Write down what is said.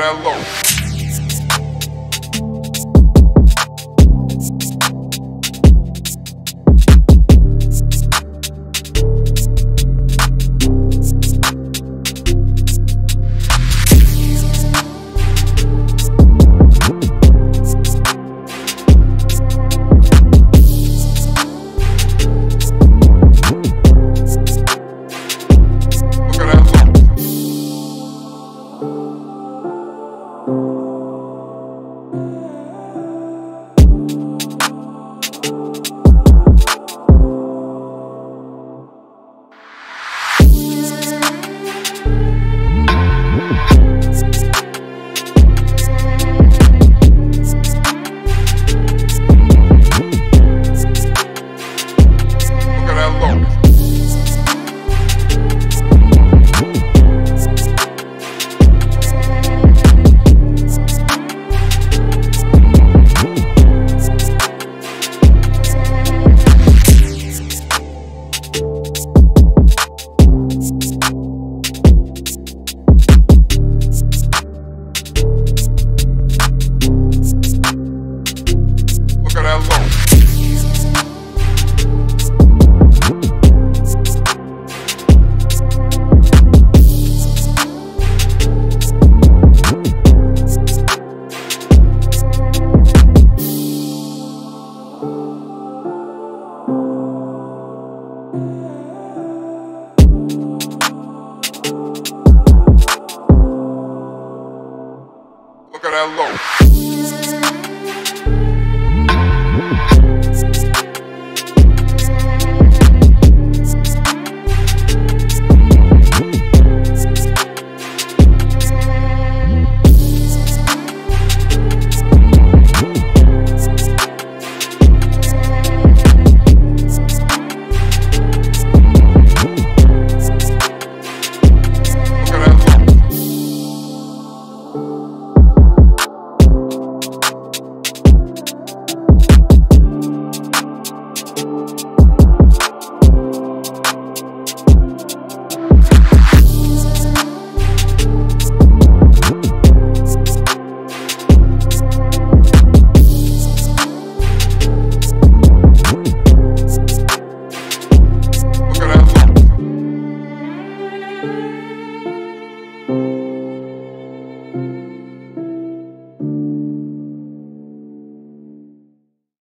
Morello.